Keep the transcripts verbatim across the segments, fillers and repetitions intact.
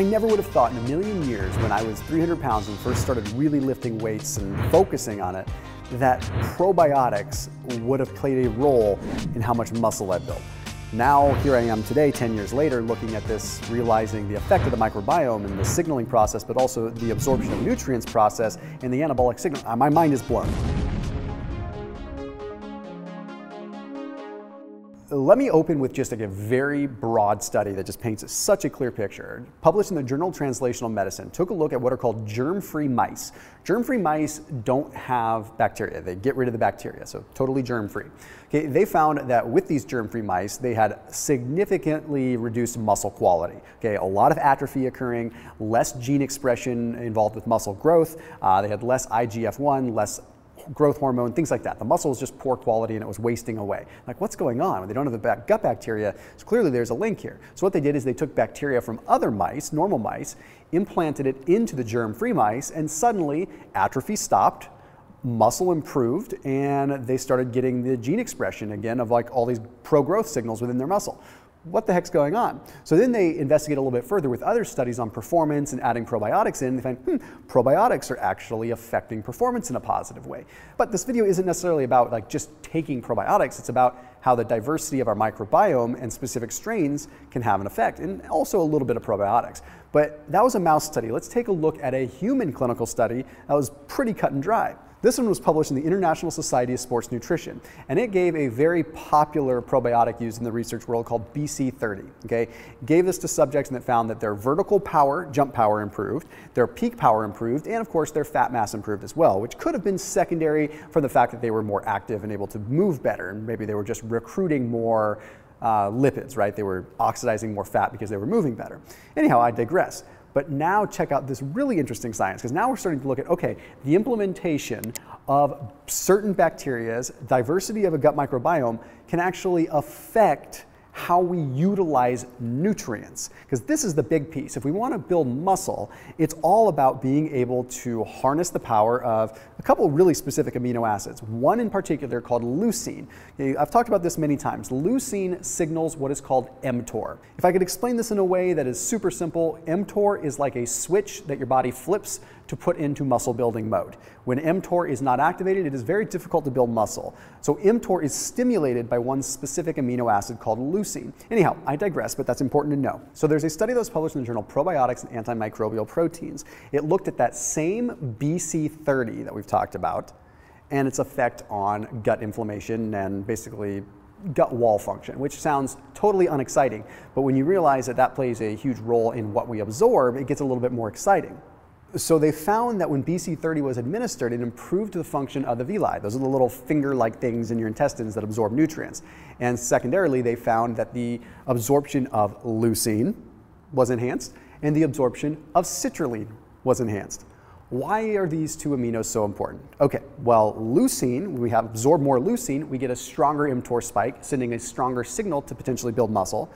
I never would have thought in a million years when I was three hundred pounds and first started really lifting weights and focusing on it, that probiotics would have played a role in how much muscle I built. Now, here I am today, ten years later, looking at this, realizing the effect of the microbiome and the signaling process, but also the absorption of nutrients process and the anabolic signal. My mind is blown. Let me open with just like a very broad study that just paints such a clear picture. Published in the Journal of Translational Medicine, took a look at what are called germ-free mice. Germ-free mice don't have bacteria. They get rid of the bacteria, so totally germ-free. Okay, they found that with these germ-free mice, they had significantly reduced muscle quality. Okay, a lot of atrophy occurring, less gene expression involved with muscle growth. Uh, they had less I G F one, less growth hormone, things like that. The muscle was just poor quality and it was wasting away. Like, what's going on? They don't have the gut bacteria, so clearly there's a link here. So what they did is they took bacteria from other mice, normal mice, implanted it into the germ-free mice, and suddenly atrophy stopped, muscle improved, and they started getting the gene expression again of like all these pro-growth signals within their muscle. What the heck's going on? So then they investigate a little bit further with other studies on performance and adding probiotics in. They find, hmm, probiotics are actually affecting performance in a positive way. But this video isn't necessarily about like just taking probiotics. It's about how the diversity of our microbiome and specific strains can have an effect, and also a little bit of probiotics. But that was a mouse study. Let's take a look at a human clinical study that was pretty cut and dry. This one was published in the International Society of Sports Nutrition, and it gave a very popular probiotic used in the research world called B C thirty, okay? Gave this to subjects, and it found that their vertical power, jump power improved, their peak power improved, and of course their fat mass improved as well, which could have been secondary from the fact that they were more active and able to move better, and maybe they were just recruiting more uh, lipids, right? They were oxidizing more fat because they were moving better. Anyhow, I digress. But now check out this really interesting science, because now we're starting to look at, okay, the implementation of certain bacteria's diversity of a gut microbiome can actually affect how we utilize nutrients. Because this is the big piece. If we want to build muscle, it's all about being able to harness the power of a couple really specific amino acids. One in particular called leucine. I've talked about this many times. Leucine signals what is called mTOR. If I could explain this in a way that is super simple, mTOR is like a switch that your body flips to put into muscle building mode. When mTOR is not activated, it is very difficult to build muscle. So mTOR is stimulated by one specific amino acid called leucine. Anyhow, I digress, but that's important to know. So there's a study that was published in the journal Probiotics and Antimicrobial Proteins. It looked at that same B C thirty that we've talked about and its effect on gut inflammation and basically gut wall function, which sounds totally unexciting, but when you realize that that plays a huge role in what we absorb, it gets a little bit more exciting. So they found that when B C thirty was administered, it improved the function of the villi. Those are the little finger-like things in your intestines that absorb nutrients. And secondarily, they found that the absorption of leucine was enhanced and the absorption of citrulline was enhanced. Why are these two aminos so important? Okay, well, leucine, when we have absorbed more leucine, we get a stronger mTOR spike, sending a stronger signal to potentially build muscle.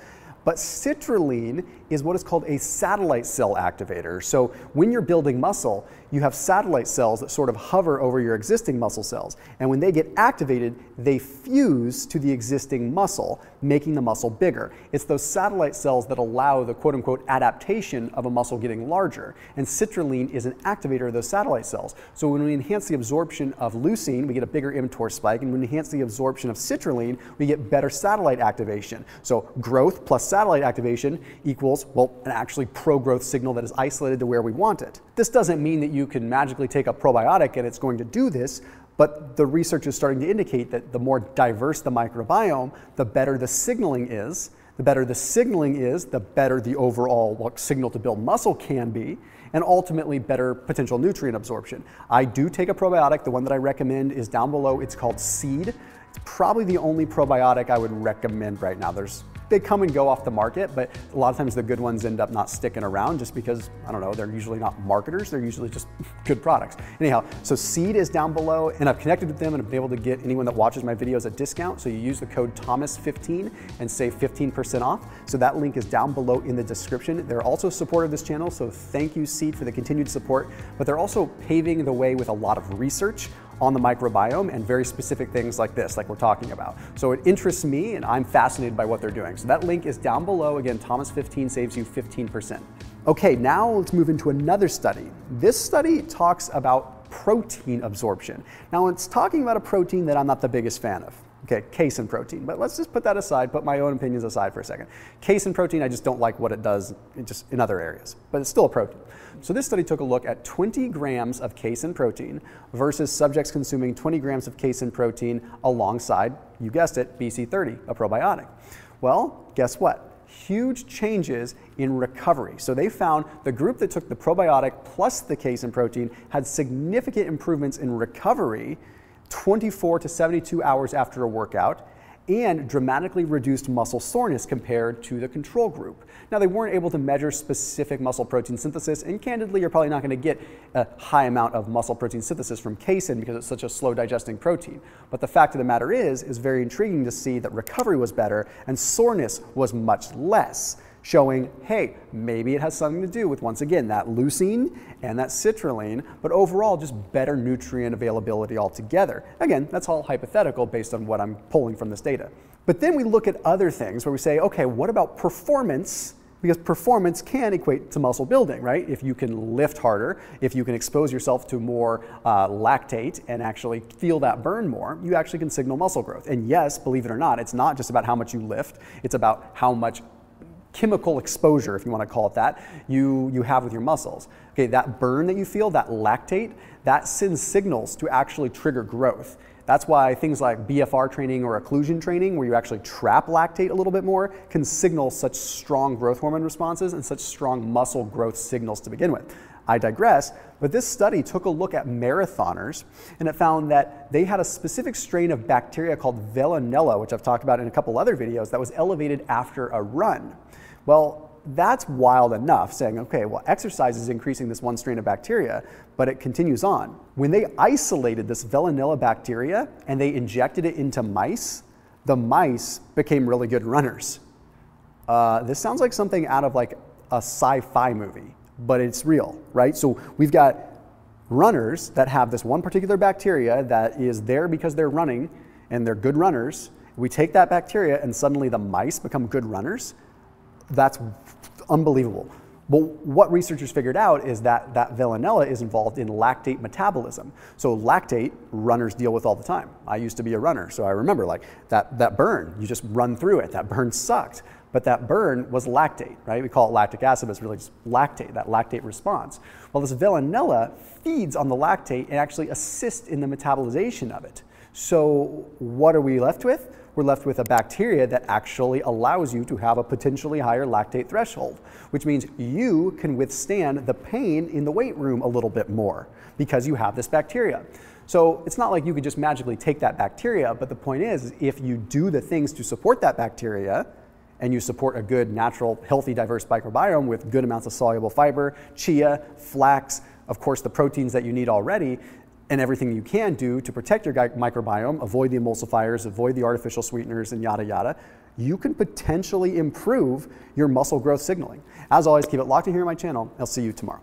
But citrulline is what is called a satellite cell activator. So when you're building muscle, you have satellite cells that sort of hover over your existing muscle cells. And when they get activated, they fuse to the existing muscle, making the muscle bigger. It's those satellite cells that allow the quote unquote adaptation of a muscle getting larger. And citrulline is an activator of those satellite cells. So when we enhance the absorption of leucine, we get a bigger mTOR spike. And when we enhance the absorption of citrulline, we get better satellite activation. So growth plus satellite activation equals, well, an actually pro-growth signal that is isolated to where we want it. This doesn't mean that you can magically take a probiotic and it's going to do this, but the research is starting to indicate that the more diverse the microbiome, the better the signaling is. The better the signaling is, the better the overall signal to build muscle can be, and ultimately better potential nutrient absorption. I do take a probiotic. The one that I recommend is down below. It's called Seed. It's probably the only probiotic I would recommend right now. There's They come and go off the market, but a lot of times the good ones end up not sticking around just because, I don't know, they're usually not marketers, they're usually just good products. Anyhow, so Seed is down below, and I've connected with them and I've been able to get anyone that watches my videos a discount, so you use the code Thomas fifteen and save fifteen percent off. So that link is down below in the description. They're also a supporter of this channel, so thank you, Seed, for the continued support, but they're also paving the way with a lot of research on the microbiome and very specific things like this, like we're talking about. So it interests me and I'm fascinated by what they're doing. So that link is down below. Again, Thomas fifteen saves you fifteen percent. Okay, now let's move into another study. This study talks about protein absorption. Now it's talking about a protein that I'm not the biggest fan of. Okay, casein protein, but let's just put that aside, put my own opinions aside for a second. Casein protein, I just don't like what it does in just in other areas, but it's still a protein. So this study took a look at twenty grams of casein protein versus subjects consuming twenty grams of casein protein alongside, you guessed it, B C thirty, a probiotic. Well, guess what? Huge changes in recovery. So they found the group that took the probiotic plus the casein protein had significant improvements in recovery twenty-four to seventy-two hours after a workout, and dramatically reduced muscle soreness compared to the control group. Now, they weren't able to measure specific muscle protein synthesis, and candidly, you're probably not going to get a high amount of muscle protein synthesis from casein because it's such a slow digesting protein. But the fact of the matter is, it's very intriguing to see that recovery was better and soreness was much less, showing, hey, maybe it has something to do with, once again, that leucine and that citrulline, but overall just better nutrient availability altogether. Again, that's all hypothetical based on what I'm pulling from this data. But then we look at other things where we say, okay, what about performance? Because performance can equate to muscle building, right? If you can lift harder, if you can expose yourself to more uh, lactate and actually feel that burn more, you actually can signal muscle growth. And yes, believe it or not, it's not just about how much you lift, it's about how much chemical exposure, if you want to call it that, you, you have with your muscles. Okay, that burn that you feel, that lactate, that sends signals to actually trigger growth. That's why things like B F R training or occlusion training, where you actually trap lactate a little bit more, can signal such strong growth hormone responses and such strong muscle growth signals to begin with. I digress, but this study took a look at marathoners, and it found that they had a specific strain of bacteria called Veillonella, which I've talked about in a couple other videos, that was elevated after a run. Well, that's wild enough, saying, okay, well, exercise is increasing this one strain of bacteria, but it continues on. When they isolated this Veillonella bacteria and they injected it into mice, the mice became really good runners. Uh, this sounds like something out of like a sci-fi movie, but it's real, right? So we've got runners that have this one particular bacteria that is there because they're running and they're good runners. We take that bacteria and suddenly the mice become good runners. That's unbelievable. Well, what researchers figured out is that that Veillonella is involved in lactate metabolism. So lactate, runners deal with all the time. I used to be a runner, so I remember like that, that burn, you just run through it. That burn sucked. But that burn was lactate, right? We call it lactic acid, but it's really just lactate, that lactate response. Well, this Veillonella feeds on the lactate and actually assists in the metabolization of it. So what are we left with? We're left with a bacteria that actually allows you to have a potentially higher lactate threshold, which means you can withstand the pain in the weight room a little bit more because you have this bacteria. So it's not like you could just magically take that bacteria, but the point is, if you do the things to support that bacteria, and you support a good, natural, healthy, diverse microbiome with good amounts of soluble fiber, chia, flax, of course the proteins that you need already, and everything you can do to protect your microbiome, avoid the emulsifiers, avoid the artificial sweeteners, and yada, yada, you can potentially improve your muscle growth signaling. As always, keep it locked in here on my channel. I'll see you tomorrow.